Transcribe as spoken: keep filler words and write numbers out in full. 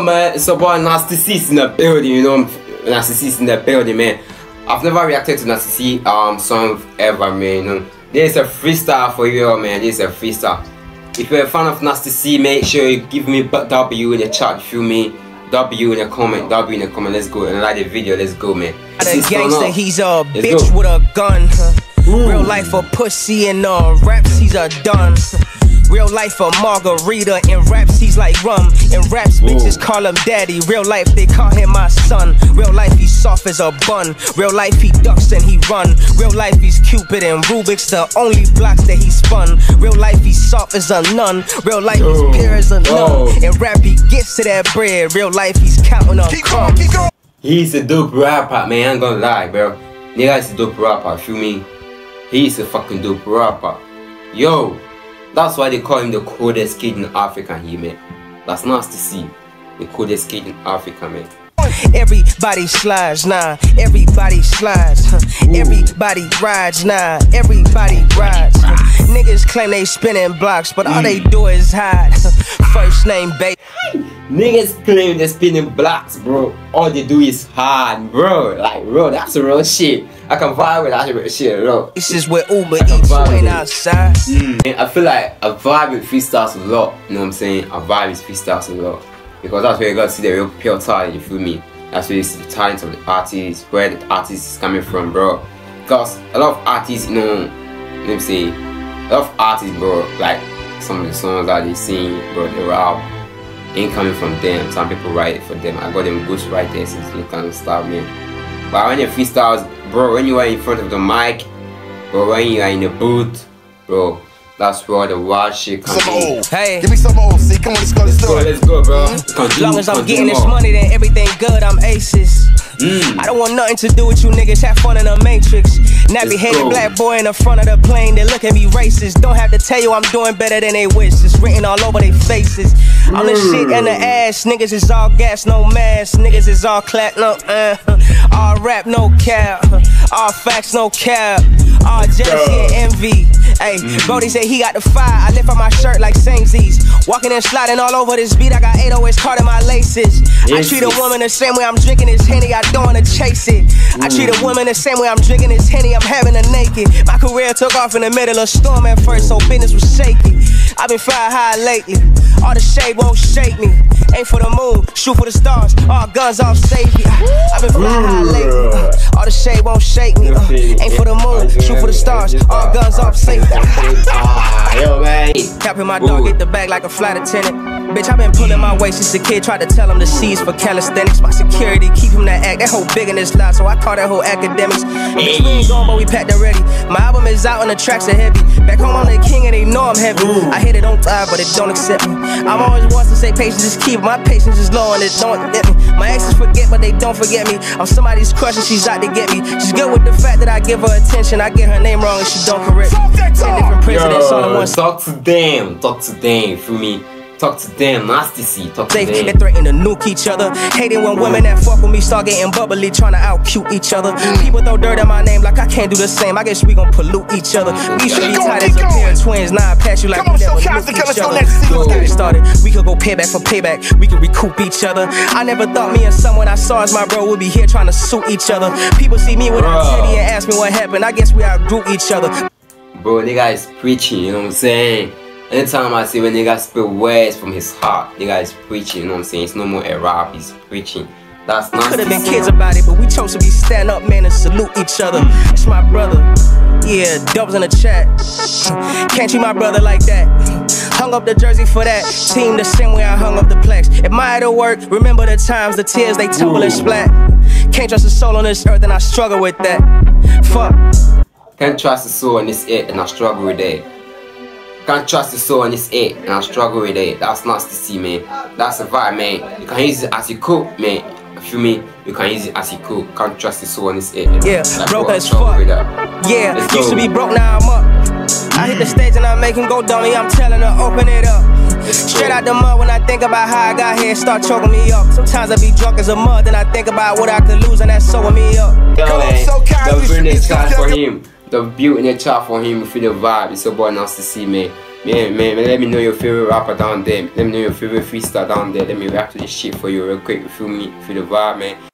up, man? It's about Nasty C in the building, you know. Nasty C in the building, man. I've never reacted to Nasty C um song ever, man. You know? There's a freestyle for you all, man. There's a freestyle. If you're a fan of Nasty C, make sure you give me W in the chat. Feel me? W in the comment. W in the comment. Let's go and like the video. Let's go, man. The gangster, he's a bitch with a gun. Real life a pussy and uh raps, he's a dun. Real life a margarita, in raps he's like rum. In raps bitches call him daddy, real life they call him my son. Real life he's soft as a bun, real life he ducks and he run. Real life he's Cupid and Rubik's, the only blocks that he spun. Real life he's soft as a nun, real life he's pure as a nun. In rap he gets to that bread, real life he's counting on crumbs. He's a dope rapper, man, I ain't gonna lie, bro. Nigga is a dope rapper, feel me? He's a fucking dope rapper. Yo! That's why they call him the coldest kid in Africa here, man. That's Nasty C. The coldest kid in Africa, man. Everybody slides now, nah. Everybody slides, huh. Everybody rides now, nah. Everybody rides, huh. Niggas claim they spinning blocks, but mm. all they do is hide. First name baby. Niggas claim they spinning blocks, bro. All they do is hide, bro. Like, bro, that's a real shit. I can vibe with that real shit, bro. This is where Uber Eats went outside. Mm. And I feel like I vibe with freestyles a lot. You know what I'm saying? I vibe with freestyles a lot. Because that's where you gotta see the real pure talent, you feel me? That's where you see the talent of the artist, where the artist is coming from, bro. Because a lot of artists, you know, let me say, a lot of artists, bro, like some of the songs that they sing, bro, they rap, ain't coming from them. Some people write it for them. I got them ghost writers and some kind of stuff, man. But when you freestyles, bro, when you are in front of the mic, bro, when you are in the booth, bro, that's where the wild shit comes in. Hey, give me some old C. Come on, let's go, let's go, let's go, bro. Mm-hmm. As long as I'm getting this money, then everything good. I'm aces. Mm. I don't want nothing to do with you niggas. Have fun in the matrix. Nappy headed black boy in the front of the plane. They look at me racist. Don't have to tell you I'm doing better than they wish. It's written all over their faces. Mm. All this shit in the ass. Niggas is all gas, no mask. Niggas is all clap, no uh. All rap, no cap. All facts, no cap. All jealousy and envy. Hey, mm. Brody said he got the fire. I lift up my shirt like Sangsies. Walking and sliding all over this beat. I got eight oh eights caught in my laces. Yes. I treat a woman the same way I'm drinking this Henny. I don't wanna chase it. Mm. I treat a woman the same way I'm drinking this Henny. I'm having her naked. My career took off in the middle of storm at first, so business was shaky. I've been flying high lately. All the shade won't shake me. Aim for the moon, shoot for the stars. All guns off safety. I've been flying high lately. Uh, all the shade won't shake me. Uh, aim for the moon, shoot for the stars. All guns off safety. Yo, man. Capping my dog, get the bag like a flight attendant. Bitch, I've been pulling my weight since a kid. Tried to tell him the C's for calisthenics. My security keep him that act. That whole big in this lot, so I call that whole academics. Bitch, we ain't gone, but we packed already. My album is out and the tracks are heavy. Back home, I'm the king and they know I'm heavy. I hit it on fire, but it don't accept me. I'm always wants to say patience is key, but my patience is low and it don't get me. My exes forget, but they don't forget me. I'm somebody's crush and she's out to get me. She's good with the fact that I give her attention. I get her name wrong and she don't correct me. Ten different presidents on the one. Talk to them, talk to them, feel me? Talk to them, Nasty C, talk to they, them. They threaten to nuke each other. Hating when women that fuck with me start getting bubbly, trying to out-cute each other. People throw dirt at my name like I can't do the same. I guess we gon' pollute each other. We should be tight as a pair of twins. Nah, I pass you like we never knew each other. Let's get it started. We could go payback for payback. We could recoup each other. I never thought me and someone I saw as my bro would be here trying to sue each other. People see me with a titty and ask me what happened. I guess we outgrew each other. Bro, they guys preaching, you know what I'm saying? Anytime I see when nigga spill words from his heart, nigga is preaching, you know what I'm saying? It's no more a rap, he's preaching. That's not. Could have been kids about it, but we chose to be stand up, man, and salute each other. It's my brother. Yeah, dubs in the chat. Can't you my brother like that? Hung up the jersey for that. Team the same way I hung up the plex. Admire the work, remember the times, the tears they tumble and splat. Can't trust a soul on this earth, and I struggle with that. Fuck. Can't trust a soul on this earth, and I struggle with that. Can't trust the soul on this it, and I struggle with it. That's Nasty C, man. That's a vibe, man. You can use it as you cook, man. Feel me? You can use it as you cook. Can't trust the soul on this it. Yeah, like, broke as fuck. Yeah, used to be broke, now I'm up. I hit the stage and I make him go dummy. I'm telling her, open it up. Straight out the mud when I think about how I got here, start choking me up. Sometimes I be drunk as a mud, then I think about what I could lose, and that's sewing me up. Yo, come man, on, so kind, the brilliant card for him. The beauty in the chat for him, feel the vibe. It's your boy Nasty C, man. Man, man, man, let me know your favorite rapper down there. Let me know your favorite freestyle down there. Let me rap to this shit for you real quick. Feel me? Feel the vibe, man.